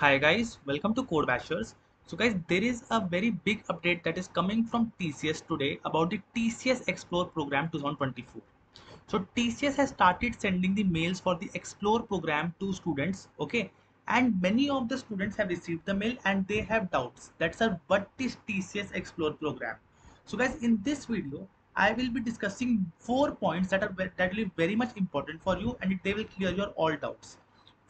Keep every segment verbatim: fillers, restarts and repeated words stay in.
Hi guys, welcome to Code Bashers. So guys, there is a very big update that is coming from T C S today about the T C S Explore program twenty twenty-four. So T C S has started sending the mails for the Explore program to students, okay, and many of the students have received the mail and they have doubts that sir, what is T C S Explore program? So guys, in this video I will be discussing four points that are that will be very much important for you and they will clear your all doubts.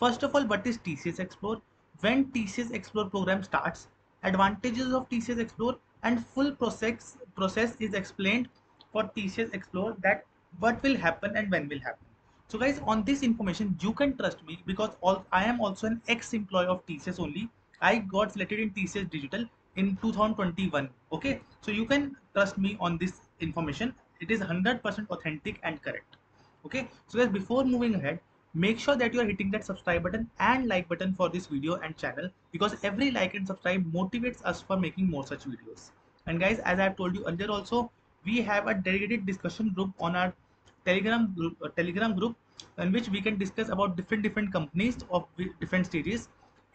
First of all, what is T C S Explore? When T C S Explore program starts, advantages of T C S Explore, and full process process is explained for T C S Explore, that what will happen and when will happen. So guys, on this information you can trust me because all, I am also an ex-employee of T C S only. I got selected in T C S Digital in two thousand twenty-one. Okay, so you can trust me on this information. It is one hundred percent authentic and correct. Okay, so guys, before moving ahead, make sure that you are hitting that subscribe button and like button for this video and channel, because every like and subscribe motivates us for making more such videos. And guys, as I have told you earlier also, we have a dedicated discussion group on our telegram group, uh, telegram group in which we can discuss about different different companies of different stages.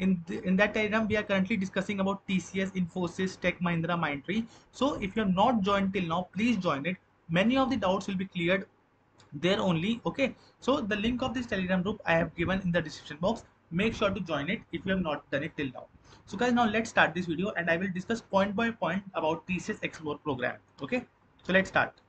In, the, in that telegram we are currently discussing about T C S, Infosys, Tech Mahindra, Mindtree. So if you are not joined till now, please join it. Many of the doubts will be cleared there only. Okay, so the link of this telegram group I have given in the description box. Make sure to join it if you have not done it till now. So guys, now let's start this video and I will discuss point by point about T C S Explore program. Okay, so let's start.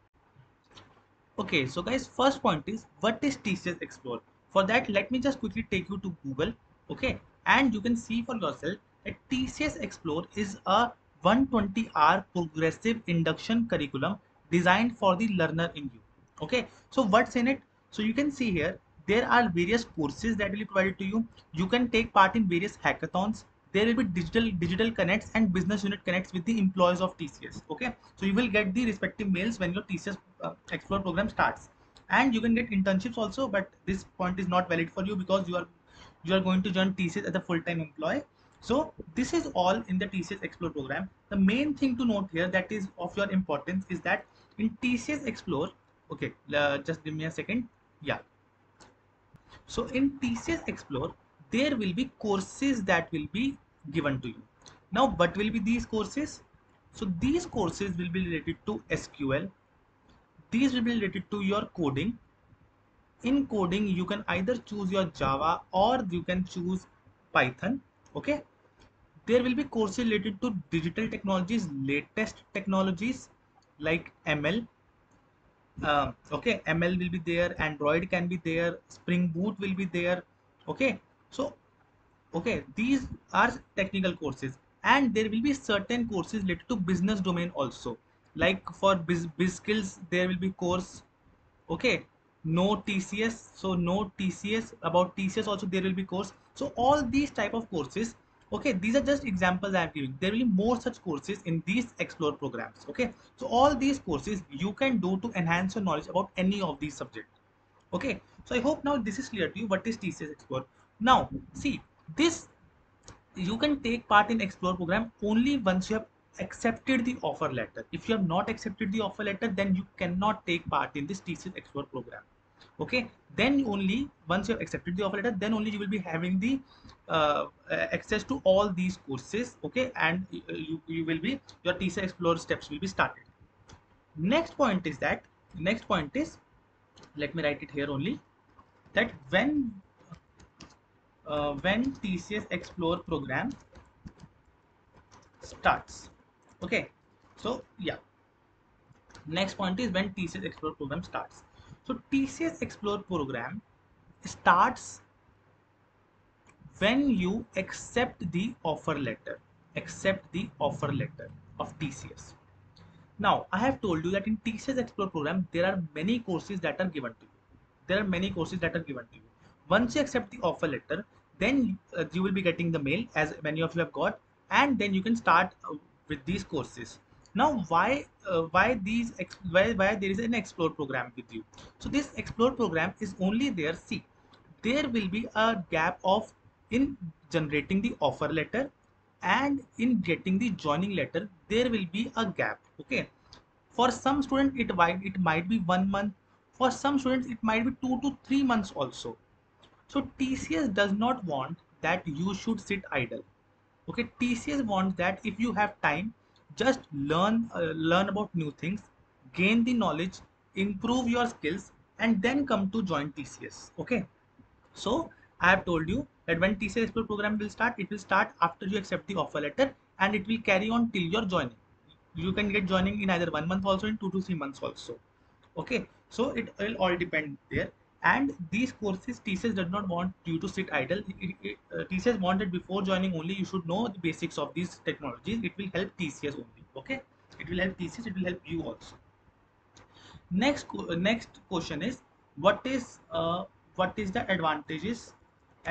Okay, so guys, first point is what is T C S Explore? For that, let me just quickly take you to Google. Okay, and you can see for yourself that T C S Explore is a one hundred twenty hour progressive induction curriculum designed for the learner in you. Okay, so what's in it? So you can see here there are various courses that will be provided to you. You can take part in various hackathons. There will be digital digital connects and business unit connects with the employees of T C S. Okay, so you will get the respective mails when your T C S uh, Explore program starts, and you can get internships also. But this point is not valid for you because you are you are going to join T C S as a full-time employee. So this is all in the T C S Explore program. The main thing to note here that is of your importance is that in T C S Explore, okay, uh, just give me a second. Yeah, so in T C S Explore there will be courses that will be given to you. Now what will be these courses? So these courses will be related to S Q L. These will be related to your coding. In coding you can either choose your Java or you can choose Python. Okay, there will be courses related to digital technologies, latest technologies like M L. Uh, okay, M L will be there, Android can be there, Spring Boot will be there. Okay, so okay, these are technical courses, and there will be certain courses related to business domain also, like for biz, biz skills there will be course. Okay, no T C S, so no T C S, about T C S also there will be course. So all these type of courses, okay, these are just examples I am giving. There will be more such courses in these Explore programs. Okay, so all these courses you can do to enhance your knowledge about any of these subjects. Okay, so I hope now this is clear to you what is T C S Explore. Now see, this you can take part in Explore program only once you have accepted the offer letter. If you have not accepted the offer letter, then you cannot take part in this T C S Explore program. Okay, then only once you have accepted the offer letter, then only you will be having the uh, access to all these courses. Okay, and you, you will be, your T C S Explore steps will be started. Next point is that, next point is, let me write it here only, that when uh, when T C S Explore program starts. Okay, so yeah, next point is when T C S Explore program starts. So T C S Explore program starts when you accept the offer letter, accept the offer letter of T C S. Now I have told you that in T C S Explore program there are many courses that are given to you. There are many courses that are given to you. Once you accept the offer letter, then uh, you will be getting the mail, as many of you have got, and then you can start uh, with these courses. Now why uh, why these why, why there is an Explore program with you? So this Explore program is only there. See, there will be a gap of in generating the offer letter and in getting the joining letter. There will be a gap. Okay, for some student it might it might be one month, for some students it might be two to three months also. So T C S does not want that you should sit idle. Okay, T C S wants that if you have time, just learn, uh, learn about new things, gain the knowledge, improve your skills, and then come to join T C S. Okay, so I have told you that when T C S Explore program will start, it will start after you accept the offer letter, and it will carry on till your joining. You can get joining in either one month also, in two to three months also. Okay, so it will all depend there. And these courses, T C S does not want you to sit idle. It, it, uh, T C S wanted before joining only you should know the basics of these technologies. It will help T C S only. Okay, it will help T C S. It will help you also. Next, next question is what is uh, what is the advantages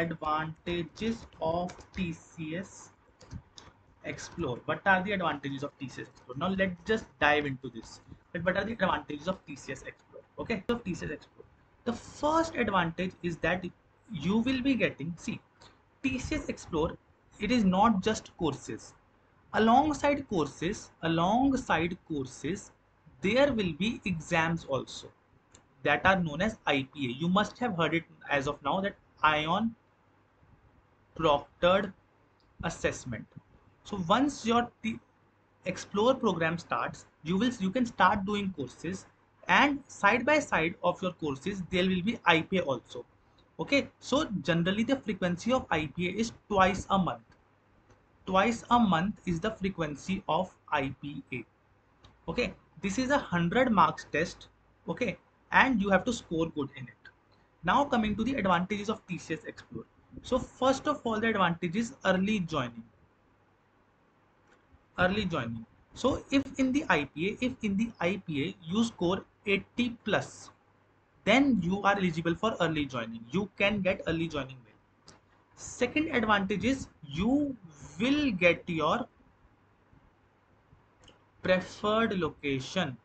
advantages of T C S Explore? What are the advantages of T C S Explore? Now let's just dive into this. But what are the advantages of T C S Explore? Okay, of T C S Explore. The first advantage is that you will be getting, see, T C S Explore, it is not just courses. Alongside courses, alongside courses, there will be exams also that are known as I P A. You must have heard it as of now, that Ion Proctored Assessment. So once your T Explore program starts, you will you can start doing courses. And side by side of your courses, there will be I P A also. Okay, so generally the frequency of I P A is twice a month. Twice a month is the frequency of I P A. Okay, this is a hundred marks test. Okay, and you have to score good in it. Now coming to the advantages of T C S Explore. So first of all, the advantage is early joining. Early joining. So if in the I P A, if in the I P A you score eighty plus, then you are eligible for early joining. You can get early joining mail. Second advantage is you will get your preferred location.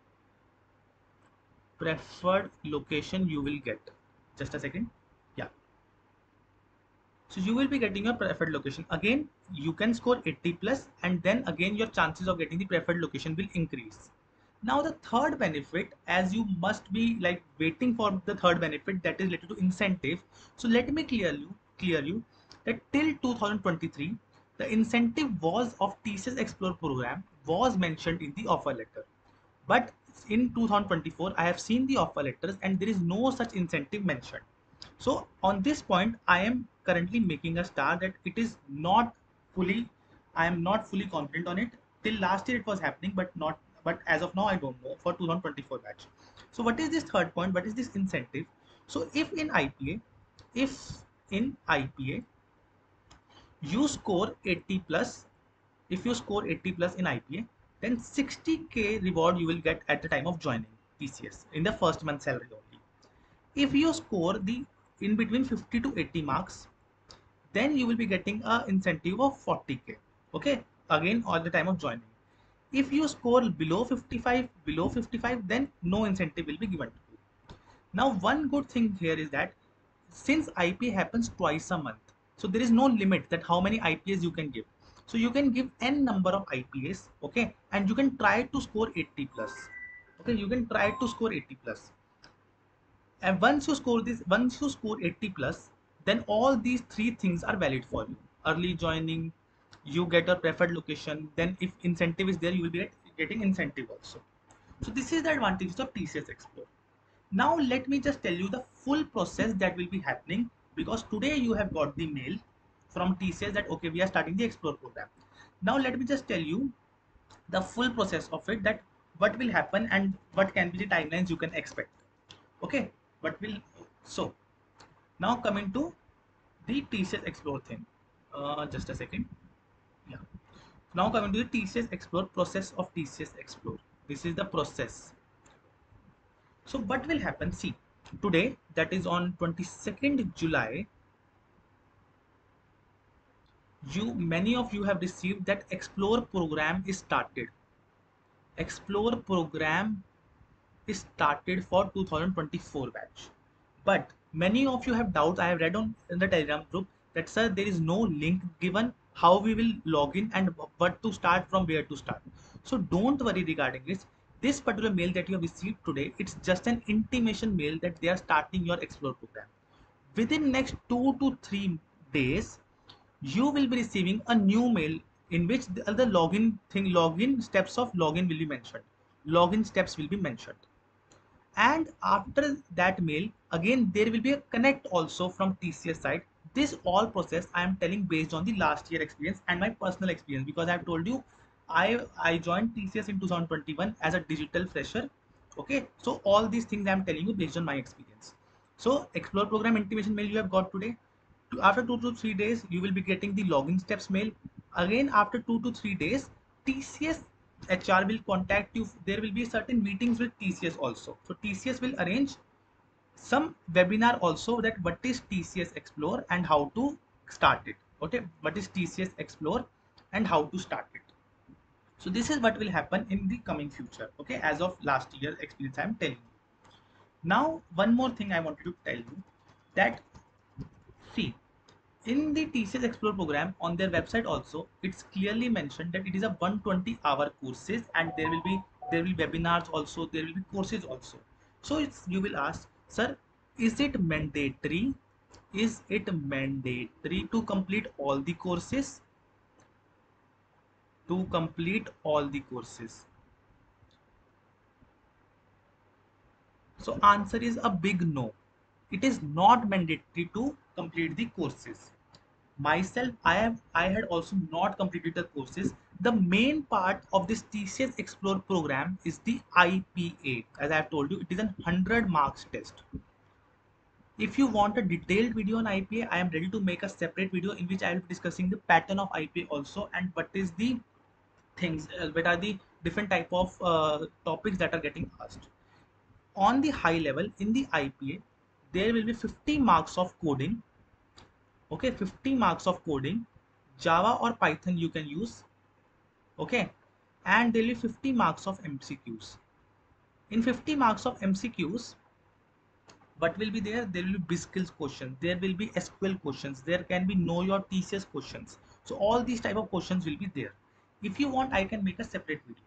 Preferred location you will get. Just a second. Yeah. So you will be getting your preferred location. Again, you can score eighty plus, and then again your chances of getting the preferred location will increase. Now the third benefit, as you must be like waiting for the third benefit, that is related to incentive. So let me clear you clear you that till two thousand twenty-three the incentive was of T C S Explore program was mentioned in the offer letter, but in two thousand twenty-four I have seen the offer letters and there is no such incentive mentioned. So on this point I am currently making a star that it is not fully, I am not fully confident on it. Till last year it was happening, but not, but as of now I don't know for two thousand twenty-four batch. So what is this third point? What is this incentive? So if in I P A, if in I P A you score eighty plus, if you score eighty plus in I P A, then sixty K reward you will get at the time of joining T C S in the first month salary only. If you score the in between fifty to eighty marks, then you will be getting a incentive of forty K. Okay, again all the time of joining. If you score below fifty-five below fifty-five, then no incentive will be given to you. Now one good thing here is that since I P A happens twice a month, so there is no limit that how many I P As you can give. So you can give n number of I P As. Okay, and you can try to score eighty plus. Okay, you can try to score eighty plus, and once you score this once you score eighty plus, then all these three things are valid for you. Early joining, you get your preferred location, then if incentive is there, you will be getting incentive also. So this is the advantages of T C S Explore. Now let me just tell you the full process that will be happening, because today you have got the mail from T C S that okay, we are starting the Explore program. Now let me just tell you the full process of it, that what will happen and what can be the timelines you can expect. Okay, what will, so now coming to the T C S Explore thing, uh, just a second. Yeah, now coming to the T C S Explore process of T C S Explore. This is the process. So what will happen? See, today, that is on twenty-second July, you many of you have received that Explore program is started. Explore program is started for two thousand twenty-four batch, but many of you have doubts. I have read on in the Telegram group that sir, there is no link given how we will log in and what to start, from where to start. So don't worry regarding this. This particular mail that you have received today, it's just an intimation mail that they are starting your Explore program. Within next two to three days, you will be receiving a new mail in which the, the login thing, login steps of login will be mentioned. Login steps will be mentioned. And after that mail, again, there will be a connect also from T C S side. This all process I am telling based on the last year experience and my personal experience, because I have told you I, I joined T C S in two thousand twenty-one as a digital fresher. Okay, so all these things I am telling you based on my experience. So Explore program intimation mail you have got today. After two to three days, you will be getting the login steps mail. Again, after two to three days, T C S H R will contact you. There will be certain meetings with T C S also. So T C S will arrange some webinar also, that what is T C S Explore and how to start it. Okay, what is T C S Explore and how to start it. So this is what will happen in the coming future. Okay, as of last year experience I am telling you. Now one more thing I wanted to tell you, that see, in the T C S Explore program on their website also, it's clearly mentioned that it is a one hundred twenty hour courses, and there will be there will be webinars also, there will be courses also. So it's, you will ask, sir, is it mandatory? Is it mandatory to complete all the courses? To complete all the courses. So answer is a big no. It is not mandatory to complete the courses. Myself, I have, I had also not completed the courses. The main part of this T C S Explore program is the I P A. As I have told you, it is a one hundred marks test. If you want a detailed video on I P A, I am ready to make a separate video in which I will be discussing the pattern of I P A also, and what is the things, uh, what are the different type of uh, topics that are getting asked. On the high level, in the I P A, there will be fifty marks of coding. Okay, fifty marks of coding. Java or Python you can use. Okay, and there will be fifty marks of M C Qs. In fifty marks of M C Qs, what will be there? There will be skills questions, there will be S Q L questions, there can be know your T C S questions. So all these type of questions will be there. If you want, I can make a separate video.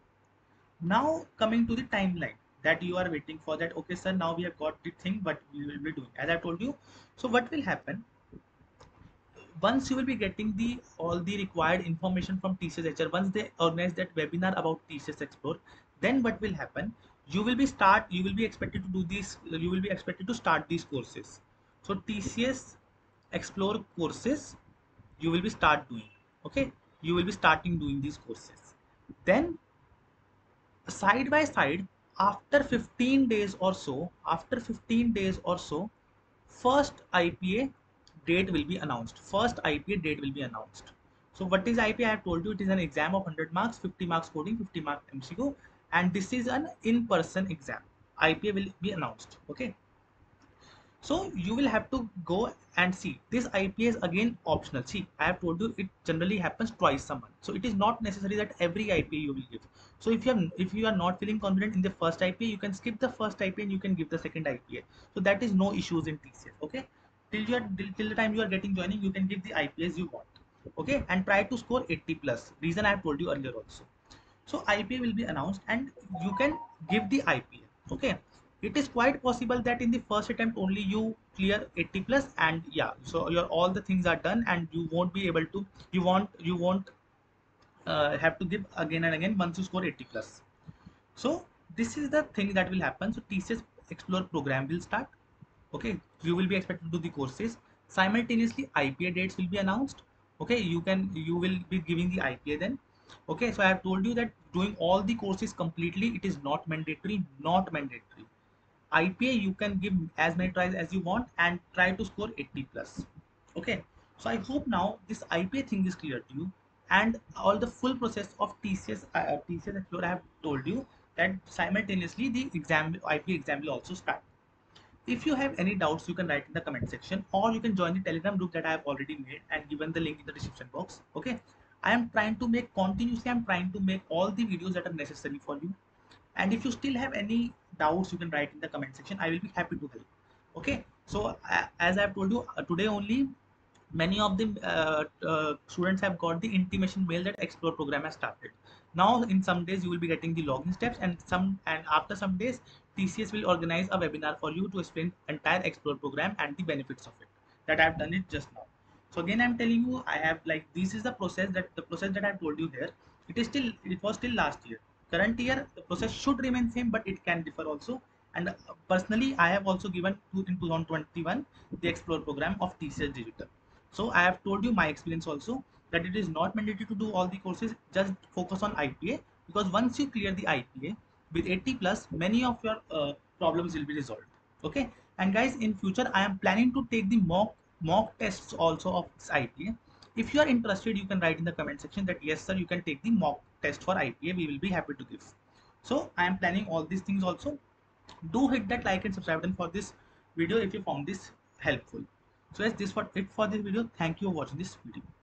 Now coming to the timeline that you are waiting for, that okay sir, now we have got the thing, but we will be doing, as I told you. So what will happen? Once you will be getting the all the required information from T C S H R, once they organize that webinar about T C S Explore, then what will happen? You will be start. You will be expected to do this. You will be expected to start these courses. So T C S Explore courses, you will be start doing. Okay, you will be starting doing these courses. Then side by side, after fifteen days or so, after fifteen days or so, first I P A date will be announced. First I P A date will be announced. So what is I P A? I have told you, it is an exam of one hundred marks, fifty marks coding, fifty marks M C Q. And this is an in-person exam. I P A will be announced. Okay, so you will have to go and see. This I P A is again optional. See, I have told you, it generally happens twice a month. So it is not necessary that every I P A you will give. So if you have, if you are not feeling confident in the first I P A, you can skip the first I P A and you can give the second I P A. So that is no issues in T C S. Okay, till you are, till, till the time you are getting joining, you can give the I P As you want. Okay, and try to score eighty plus. Reason I have told you earlier also. So I P A will be announced and you can give the I P A. Okay, it is quite possible that in the first attempt only you clear eighty plus, and yeah, so your all the things are done and you won't be able to, you won't, you won't uh, have to give again and again once you score eighty plus. So this is the thing that will happen. So T C S Explore program will start. Okay, you will be expected to do the courses. Simultaneously I P A dates will be announced. Okay, you can, you will be giving the I P A then. Okay, so I have told you that doing all the courses completely, it is not mandatory, not mandatory. I P A you can give as many tries as you want and try to score eighty plus. Okay, so I hope now this I P A thing is clear to you, and all the full process of T C S, uh, T C S Explore I have told you that simultaneously the exam, I P A exam will also start. If you have any doubts, you can write in the comment section, or you can join the Telegram group that I have already made and given the link in the description box. Okay, I am trying to make continuously, I am trying to make all the videos that are necessary for you. And if you still have any doubts, you can write in the comment section. I will be happy to help. Okay, so uh, as I have told you, uh, today only many of the uh, uh, students have got the intimation mail that Explore program has started. Now in some days you will be getting the login steps, and some, and after some days T C S will organize a webinar for you to explain entire Explore program and the benefits of it, that I have done it just now. So again, I'm telling you, I have like this is the process that the process that I told you there. It is still it was still last year. Current year the process should remain same, but it can differ also. And personally, I have also given in two thousand twenty-one the Explore program of T C S Digital. So I have told you my experience also that it is not mandatory to do all the courses. Just focus on I P A, because once you clear the I P A with eighty plus, many of your uh, problems will be resolved. Okay. And guys, in future I am planning to take the mock mock tests also of this I P A. If you are interested, you can write in the comment section that yes sir, you can take the mock test for I P A. We will be happy to give. So I am planning all these things also. Do hit that like and subscribe button for this video if you found this helpful. So that's this for it for this video. Thank you for watching this video.